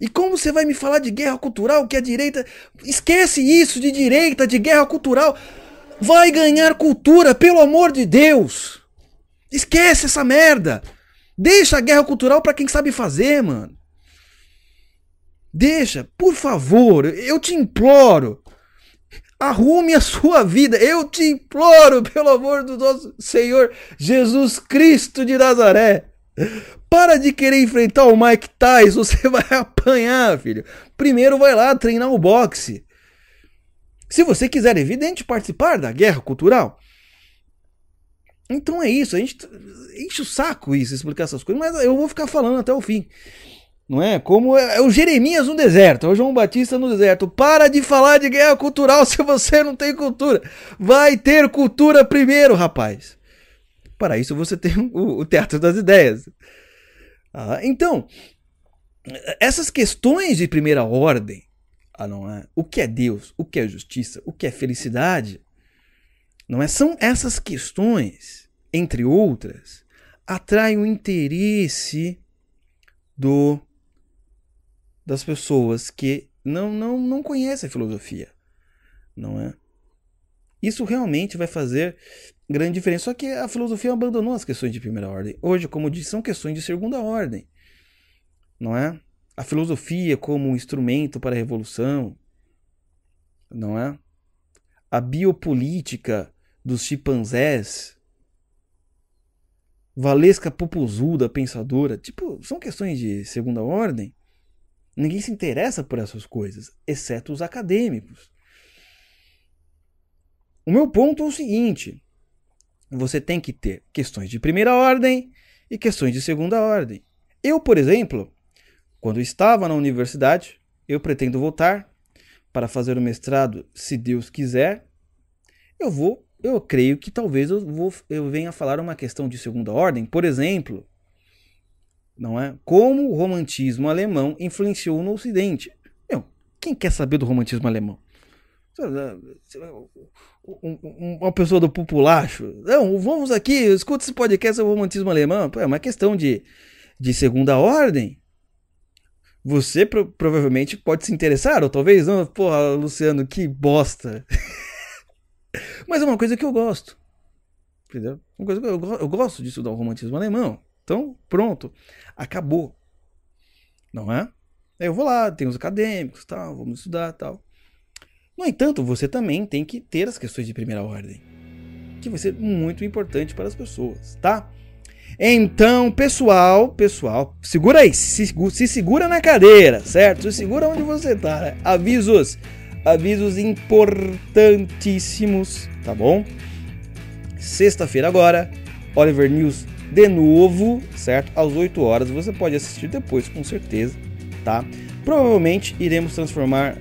E como você vai me falar de guerra cultural, que a direita... Esquece isso de direita, de guerra cultural. Vai ganhar cultura, pelo amor de Deus. Esquece essa merda. Deixa a guerra cultural pra quem sabe fazer, mano. Deixa, por favor, eu te imploro. Arrume a sua vida. Eu te imploro, pelo amor do nosso Senhor Jesus Cristo de Nazaré. Para de querer enfrentar o Mike Tyson, você vai apanhar, filho. Primeiro vai lá treinar o boxe. Se você quiser, evidente, participar da guerra cultural. Então é isso, a gente enche o saco isso, explicar essas coisas, mas eu vou ficar falando até o fim. Não é? Como é o Jeremias no deserto, é o João Batista no deserto. Para de falar de guerra cultural se você não tem cultura. Vai ter cultura primeiro, rapaz. Para isso você tem o Teatro das Ideias. Ah, então, essas questões de primeira ordem, não é? O que é Deus, o que é justiça, o que é felicidade, não é? São essas questões, entre outras, atraem o interesse das pessoas que não conhecem a filosofia, não é? Isso realmente vai fazer grande diferença. Só que a filosofia abandonou as questões de primeira ordem. Hoje, como eu disse, são questões de segunda ordem, não é? A filosofia como um instrumento para a revolução, não é? A biopolítica dos chimpanzés, Valesca Popozuda, pensadora, tipo, são questões de segunda ordem. Ninguém se interessa por essas coisas, exceto os acadêmicos. O meu ponto é o seguinte: você tem que ter questões de primeira ordem e questões de segunda ordem. Eu, por exemplo, quando estava na universidade, eu pretendo voltar para fazer o mestrado, se Deus quiser. Eu creio que talvez eu venha falar uma questão de segunda ordem, por exemplo, não é? Como o romantismo alemão influenciou no Ocidente. Meu, quem quer saber do romantismo alemão? Uma pessoa do populacho. Não, vamos aqui, escuta esse podcast sobre o romantismo alemão. É uma questão de segunda ordem. Você provavelmente pode se interessar, ou talvez não. Porra, Luciano, que bosta. Mas é uma coisa que eu gosto. Entendeu? Uma coisa que eu gosto de estudar o romantismo alemão. Então, pronto. Acabou. Não é? Aí eu vou lá, tem os acadêmicos, tal, vamos estudar, tal. No entanto, você também tem que ter as questões de primeira ordem, que vai ser muito importante para as pessoas, tá? Então, pessoal, segura aí, se segura na cadeira, certo? Se segura onde você tá, né? Avisos importantíssimos, tá bom? Sexta-feira agora, Oliver News de novo, certo? Às 8 horas, você pode assistir depois, com certeza, tá? Provavelmente iremos transformar...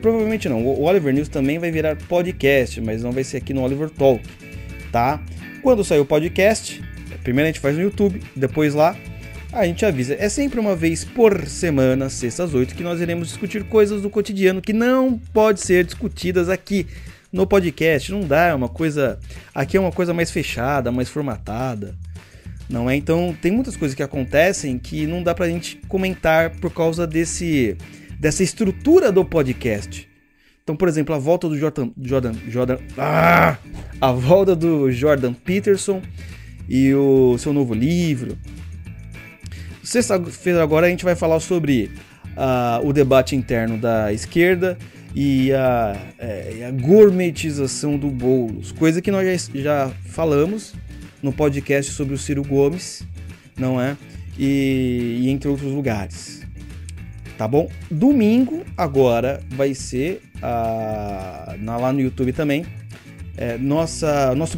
Provavelmente não, o Oliver News também vai virar podcast, mas não vai ser aqui no Oliver Talk, tá? Quando sair o podcast, primeiro a gente faz no YouTube, depois lá a gente avisa. É sempre uma vez por semana, sextas às 8, que nós iremos discutir coisas do cotidiano que não pode ser discutidas aqui no podcast. Não dá, é uma coisa... Aqui é uma coisa mais fechada, mais formatada, não é? Então tem muitas coisas que acontecem que não dá pra gente comentar por causa dessa estrutura do podcast. Então, por exemplo, a volta do Jordan Peterson e o seu novo livro. Sexta-feira agora a gente vai falar sobre o debate interno da esquerda e a gourmetização do Boulos, coisa que nós já falamos no podcast sobre o Ciro Gomes, não é? E entre outros lugares. Tá bom? Domingo agora vai ser lá no YouTube também nosso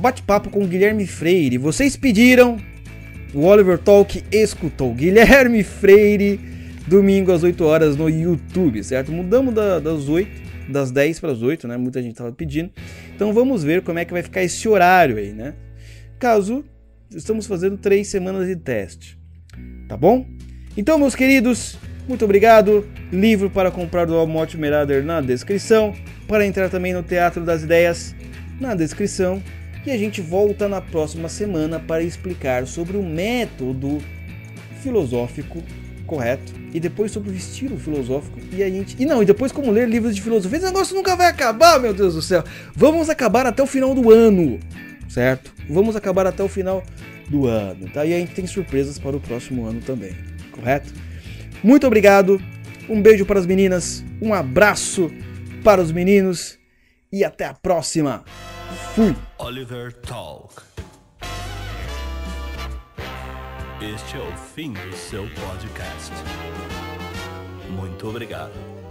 bate-papo com o Guilherme Freire. Vocês pediram, o Oliver Talk escutou. Guilherme Freire, domingo às 8 horas no YouTube, certo? Mudamos das 10 para as 8, né? Muita gente tava pedindo. Então vamos ver como é que vai ficar esse horário aí, né? Caso, estamos fazendo 3 semanas de teste, tá bom? Então, meus queridos... Muito obrigado, livro para comprar do Mortimer Adler na descrição, para entrar também no Teatro das Ideias na descrição, e a gente volta na próxima semana para explicar sobre o método filosófico correto, e depois sobre o estilo filosófico, e depois como ler livros de filosofia. Esse negócio nunca vai acabar, meu Deus do céu! Vamos acabar até o final do ano, certo? Vamos acabar até o final do ano, tá? E a gente tem surpresas para o próximo ano também, correto? Muito obrigado, um beijo para as meninas, um abraço para os meninos e até a próxima. Fui! Oliver Talk. Este é o fim do seu podcast. Muito obrigado.